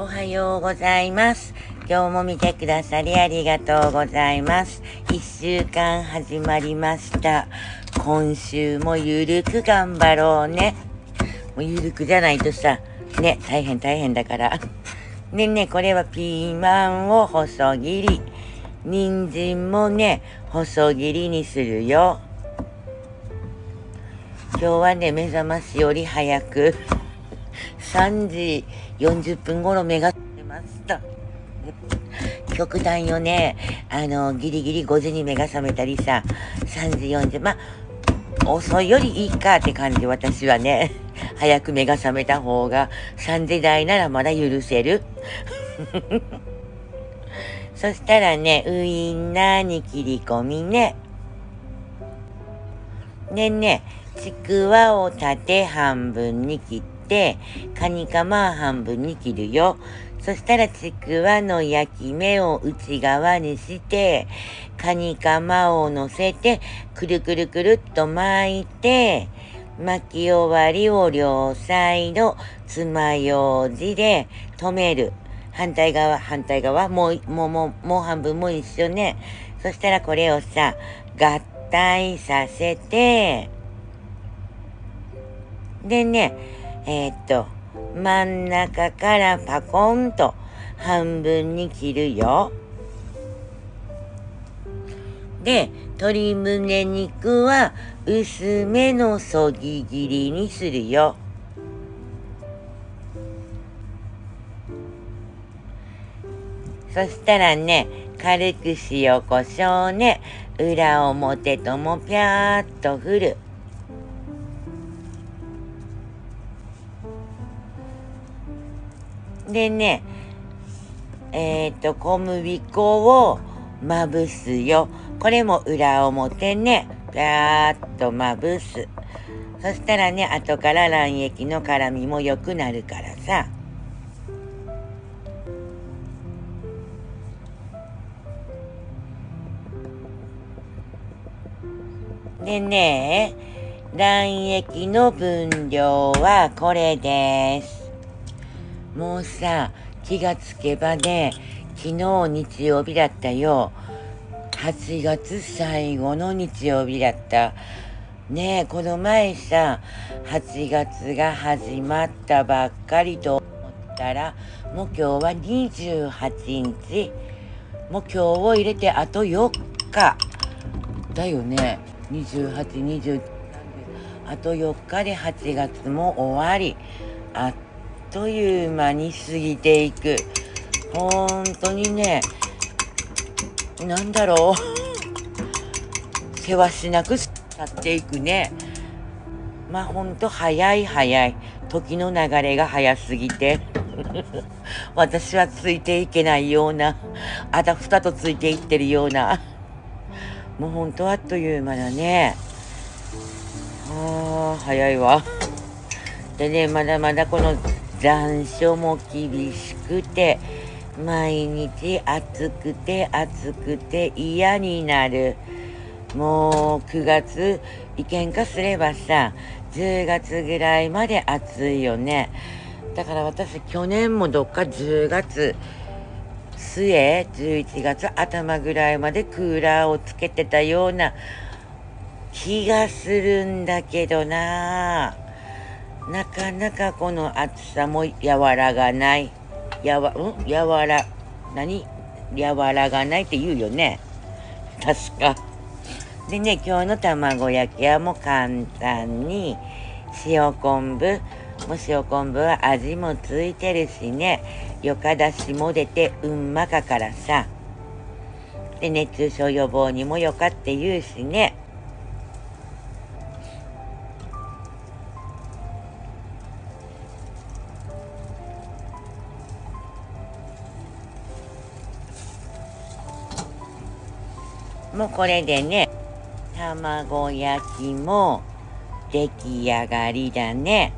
おはようございます。今日も見てくださりありがとうございます。1週間始まりました。今週もゆるく頑張ろうね。もうゆるくじゃないとさ、ね、大変だから。ね、これはピーマンを細切り。人参もね、細切りにするよ。今日はね、目覚ましより早く、3時40分頃目が覚めました。極端よね。ギリギリ5時に目が覚めたりさ、3時40、まあ、遅いよりいいかって感じ、私はね。早く目が覚めた方が、3時台ならまだ許せる。そしたらね、ウインナーに切り込みね。ね、ちくわを縦半分に切って、カニカマ半分に切るよ。そしたらちくわの焼き目を内側にして、カニカマを乗せて、くるくるくるっと巻いて、巻き終わりを両サイド、爪楊枝で留める。反対側、もう半分も一緒ね。そしたらこれをさ、合体させて、でね、真ん中からパコンと半分に切るよ。で、鶏胸肉は薄めのそぎ切りにするよ。そしたらね、軽く塩コショウね、裏表ともぴゃーっと振る。でね、小麦粉をまぶすよ。これも裏表ね、ガーッとまぶす。そしたらね、後から卵液の絡みも良くなるからさ。でね、卵液の分量はこれです。もうさ、気がつけばね、昨日日曜日だったよ。8月最後の日曜日だった。ねえ、この前さ、8月が始まったばっかりと思ったら、もう今日は28日。もう今日を入れてあと4日。だよね。28、29、あと4日で8月も終わり。あっという間に過ぎていく。本当にね、なんだろう、せわしなく去っていくね。まあほんと早い、時の流れが早すぎて私はついていけないような、あたふたとついていってるような、もうほんとあっという間だね。ああ、早いわ。でね、まだまだこの残暑も厳しくて、毎日暑くて嫌になる。もう9月いけんかすればさ、10月ぐらいまで暑いよね。だから私、去年もどっか10月末、11月頭ぐらいまでクーラーをつけてたような気がするんだけどなぁ。なかなかこの暑さも和らがない。和らがないって言うよね。確か。でね、今日の卵焼きはもう簡単に塩昆布。もう塩昆布は味もついてるしね。よかだしも出てうんまかからさ。で、熱中症予防にもよかって言うしね。もうこれでね、卵焼きも出来上がりだね。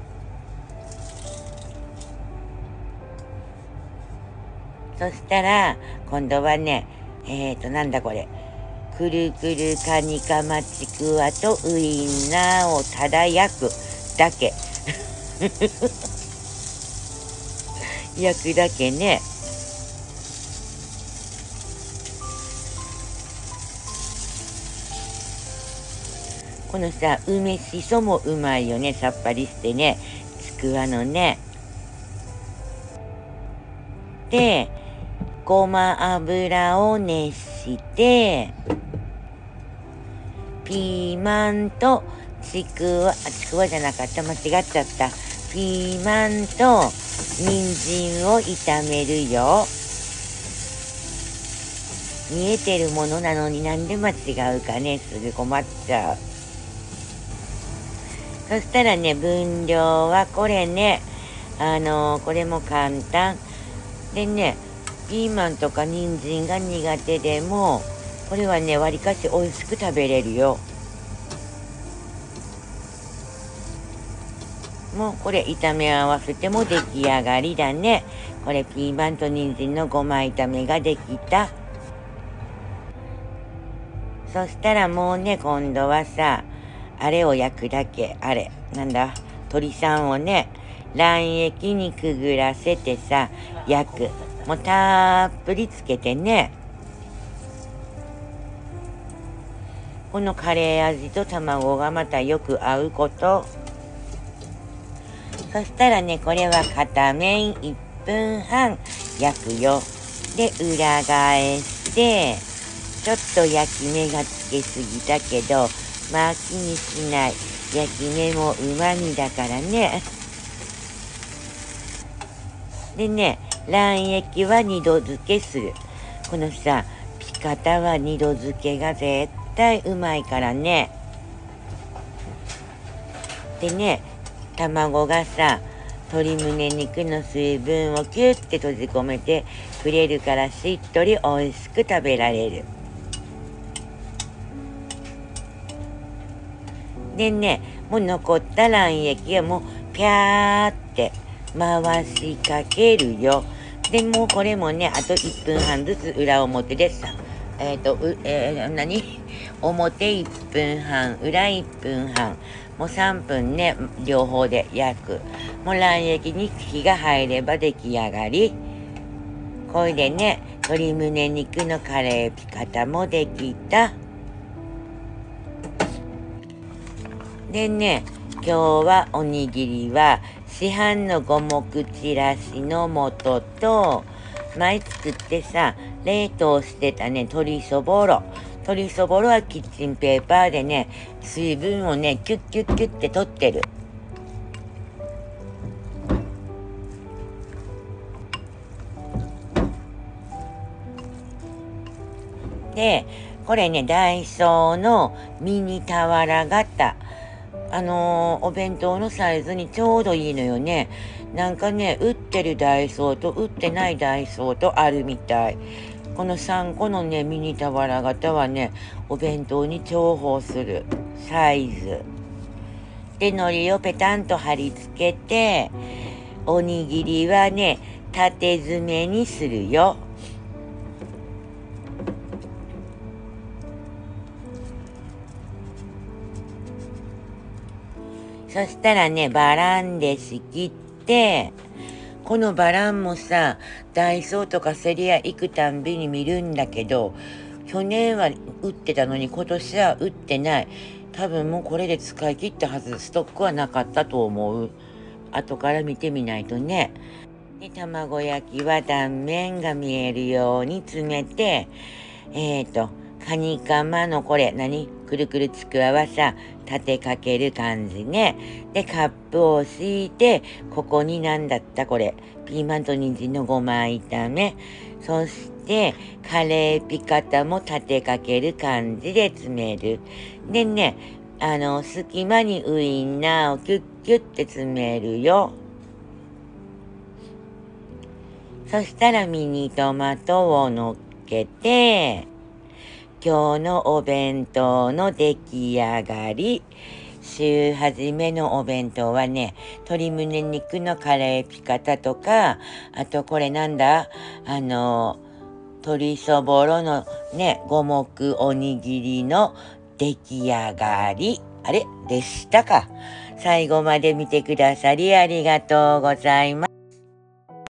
そしたら今度はね、なんだこれ、くるくるカニカマちくわとウインナーをただ焼くだけ焼くだけね。このさ、梅しそもうまいよね。さっぱりしてね、ちくわのね。で、ごま油を熱して、ピーマンとちくわじゃなかった。間違っちゃった。ピーマンと人参を炒めるよ。見えてるものなのになんで間違うかね。すぐ困っちゃう。そしたらね、分量はこれね、これも簡単。でね、ピーマンとか人参が苦手でも、これはね、わりかし美味しく食べれるよ。もうこれ炒め合わせても出来上がりだね。これピーマンと人参のごま炒めができた。そしたらもうね、今度はさ、あれを焼くだけ。あれなんだ、鶏さんをね、卵液にくぐらせてさ、焼く。もうたっぷりつけてね。このカレー味と卵がまたよく合うこと。そしたらね、これは片面1分半焼くよ。で、裏返してちょっと焼き目がつけすぎたけど、まあ気にしない。焼き目もうまみだからね。でね、卵液は2度漬けする。このさ、ピカタは2度漬けが絶対うまいからね。でね、卵がさ、鶏むね肉の水分をキュッて閉じ込めてくれるから、しっとりおいしく食べられる。でね、もう残った卵液をもうピャーって回しかけるよ。でもうこれもね、あと1分半ずつ裏表でさ、表1分半、裏1分半、もう3分ね、両方で焼く。もう卵液に火が入れば出来上がり。これでね、鶏胸肉のカレーピカタもできた。でね、今日はおにぎりは市販の五目ちらしの素と、前作ってさ、冷凍してたね、鶏そぼろはキッチンペーパーでね、水分をね、キュッキュッキュッって取ってる。で、これね、ダイソーのミニ俵型。お弁当のサイズにちょうどいいのよね。なんかね、売ってるダイソーと売ってないダイソーとあるみたい。この3個のね、ミニ俵型はね、お弁当に重宝するサイズで、海苔をペタンと貼り付けて、おにぎりはね、縦詰めにするよ。そしたらね、バランで仕切って、このバランもさ、ダイソーとかセリア行くたんびに見るんだけど、去年は売ってたのに今年は売ってない。多分もうこれで使い切ったはず。ストックはなかったと思う。後から見てみないとね。で、卵焼きは断面が見えるように詰めて、カニカマのこれ何？くるくるちくわはさ、立てかける感じね。で、カップを敷いて、ここになんだったこれ、ピーマンと人参のごま炒め。そしてカレーピカタも立てかける感じで詰める。でね、隙間にウインナーをキュッキュッて詰めるよ。そしたらミニトマトをのっけて、今日のお弁当の出来上がり。週初めのお弁当はね、鶏胸肉のカレーピカタとか、あとこれなんだ、鶏そぼろのね、五目おにぎりの出来上がり。あれでしたか。最後まで見てくださりありがとうございます。